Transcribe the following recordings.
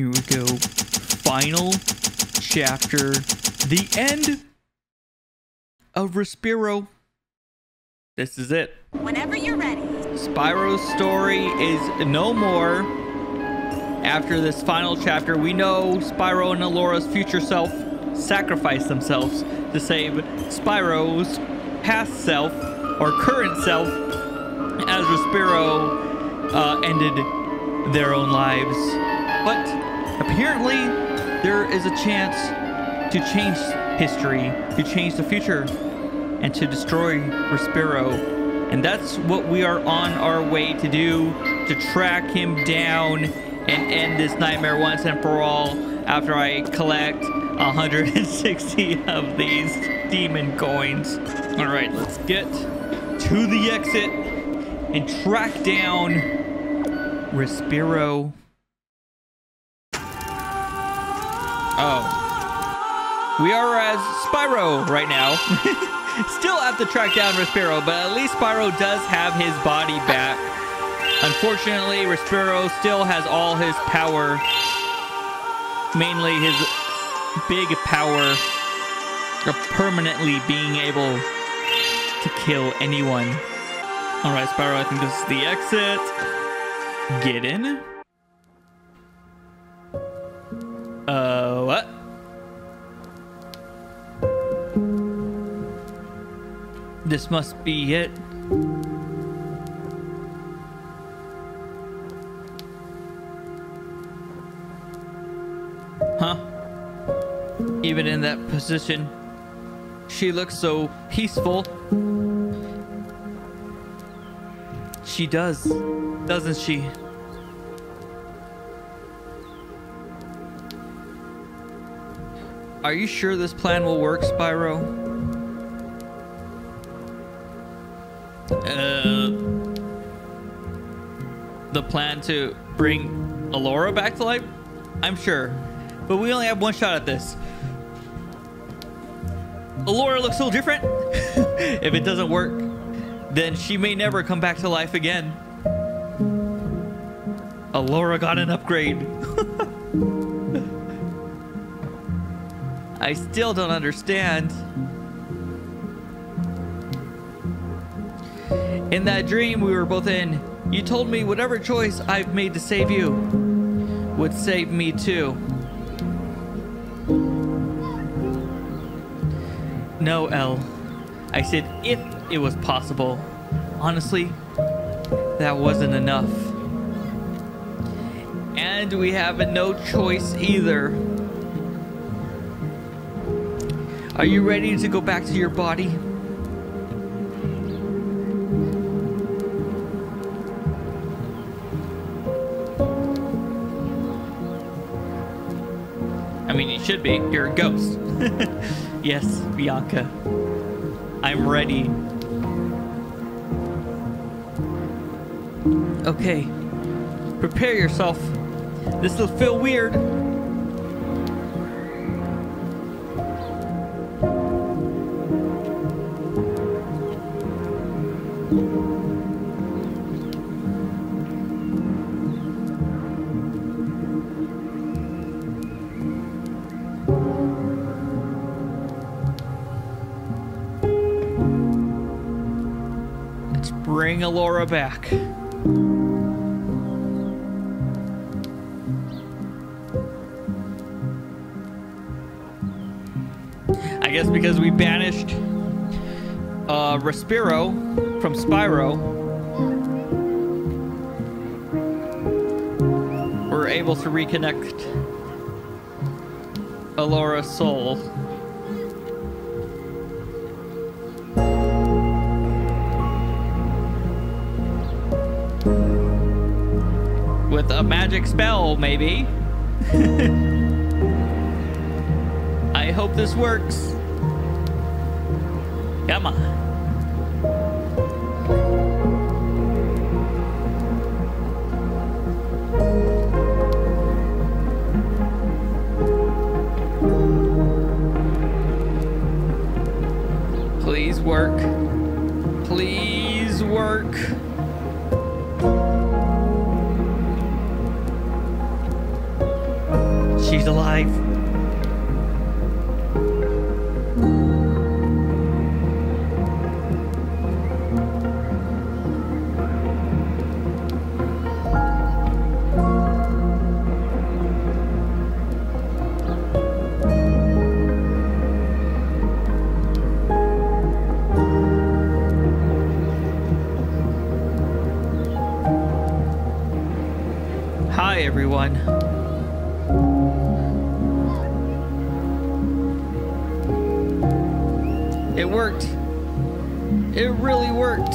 Here we go. Final chapter. The end of Respiro. This is it. Whenever you're ready. Spyro's story is no more. After this final chapter, we know Spyro and Allura's future self sacrificed themselves to save Spyro's past self or current self as Respiro ended their own lives. But apparently there is a chance to change history, to change the future, and to destroy Respiro. And that's what we are on our way to do, to track him down and end this nightmare once and for all after I collect 160 of these demon coins. All right, let's get to the exit and track down Respiro. Oh, we are as Spyro right now. Still have to track down Respiro, but at least Spyro does have his body back. Unfortunately, Respiro still has all his power. Mainly his big power of permanently being able to kill anyone. Alright, Spyro, I think this is the exit. Get in. What? This must be it. Huh? Even in that position, she looks so peaceful. She does, doesn't she? Are you sure this plan will work, Spyro? The plan to bring Allura back to life? I'm sure, but we only have one shot at this. Allura looks so different. If it doesn't work, then she may never come back to life again. Allura got an upgrade. I still don't understand. In that dream we were both in, you told me whatever choice I've made to save you would save me too. No, Elle. I said if it was possible. Honestly, that wasn't enough. And we have no choice either. Are you ready to go back to your body? I mean, you should be. You're a ghost. Yes, Bianca. I'm ready. Okay. Prepare yourself. This will feel weird. Bring Allura back. I guess because we banished Respiro from Spyro, we're able to reconnect Allura's soul. With a magic spell, maybe. I hope this works. Come on. Please work. Please work. She's alive. Hi, everyone. It worked. It really worked.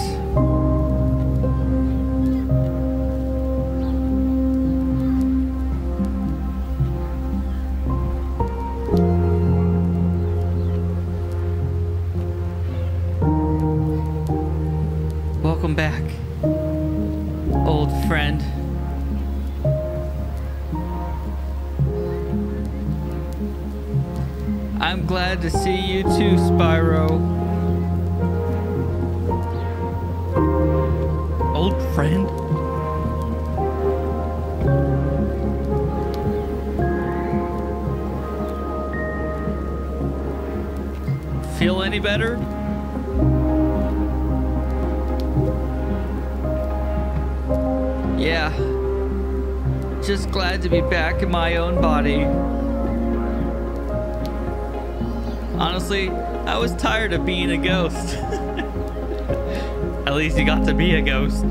Welcome back, old friend. I'm glad to see you too, Spyro. Old friend? Feel any better? Yeah. Just glad to be back in my own body. Honestly, I was tired of being a ghost. At least you got to be a ghost.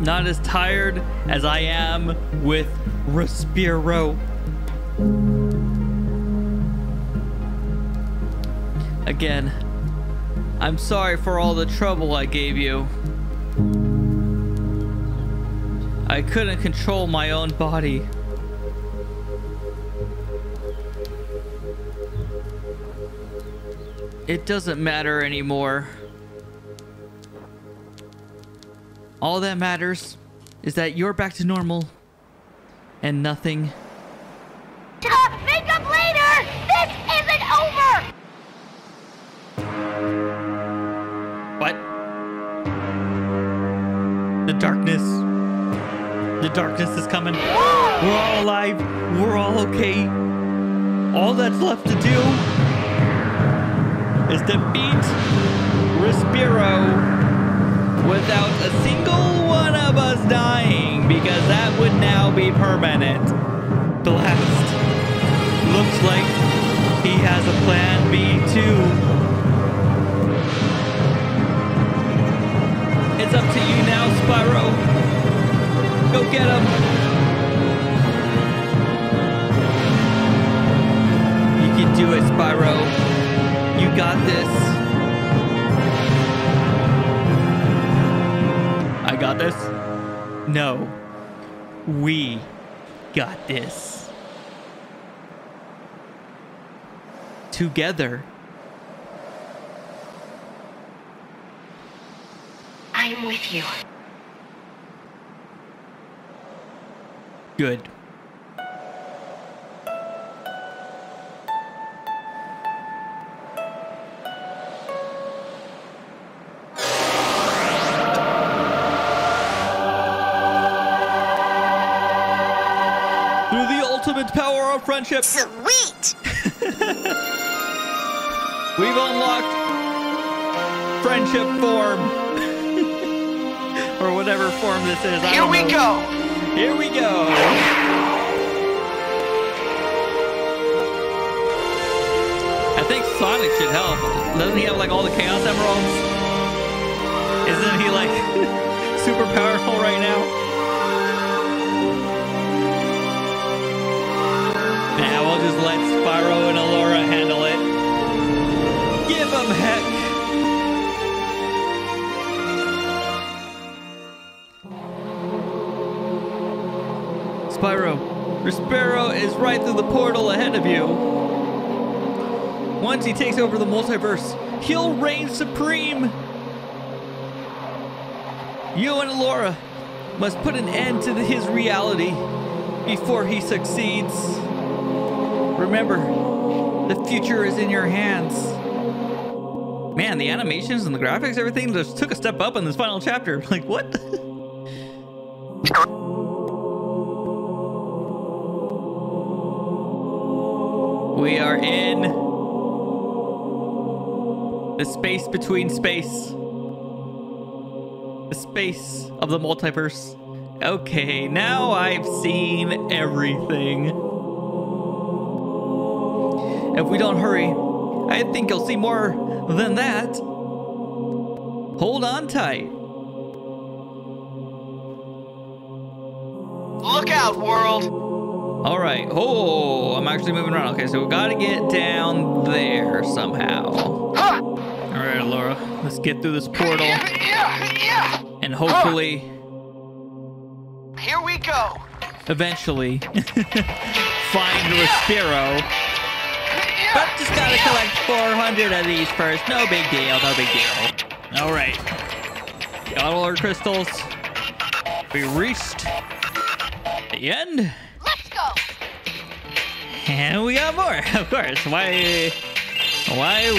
Not as tired as I am with Respiro. Again, I'm sorry for all the trouble I gave you. I couldn't control my own body. It doesn't matter anymore. All that matters is that you're back to normal and nothing. Make up later! This isn't over! What? The darkness is coming. We're all alive. We're all okay. All that's left to do is defeat Respiro without a single one of us dying, because that would now be permanent. Blast. Looks like he has a plan B too. It's up to you now, Spyro. Go get him. You can do it, Spyro. You got this. I got this? No. We got this. Together. I'm with you. Good. Power of friendship. Sweet. We've unlocked friendship form. Or whatever form this is. Here we go. Here we go. I think Sonic should help. Doesn't he have like all the Chaos Emeralds? Isn't he like super powerful right now? Now we'll just let Spyro and Allura handle it. Give them heck! Spyro, Respiro is right through the portal ahead of you. Once he takes over the multiverse, he'll reign supreme! You and Allura must put an end to his reality before he succeeds. Remember, the future is in your hands. Man, the animations and the graphics, everything just took a step up in this final chapter. Like, what? We are in the space between space. The space of the multiverse. Okay, now I've seen everything. If we don't hurry, I think you'll see more than that. Hold on tight. Look out, world! All right. Oh, I'm actually moving around. Okay, so we gotta get down there somehow. All right, Allura, let's get through this portal. And hopefully... Here we go. Eventually, find Respiro. But just gotta collect 400 of these first. No big deal, no big deal. All right. Got all our crystals. We reached the end. And we got more, of course. Why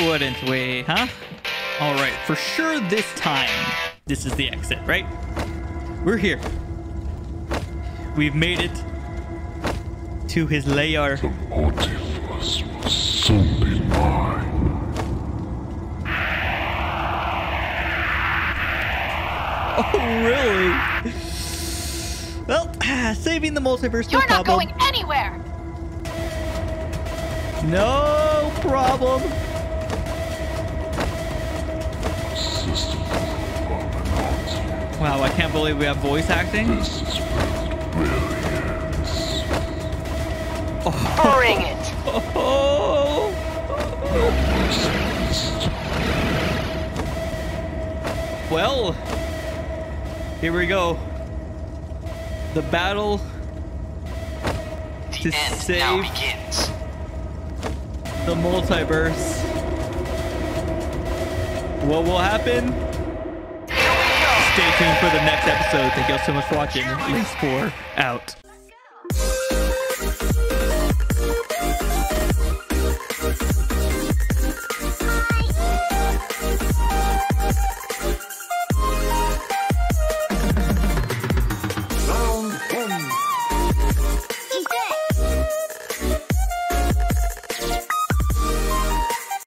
wouldn't we, huh? All right, for sure this time, this is the exit, right? We're here. We've made it to his lair. The multiverse will soon be mine. Oh, really? Well, saving the multiverse. You're not going anywhere. No problem. Wow, I can't believe we have voice acting. This is brilliant. Oh. Bring it. Oh. Well, here we go. The battle to save now begins. The multiverse. What will happen? Stay tuned for the next episode. Thank y'all so much for watching. LiNX4 out.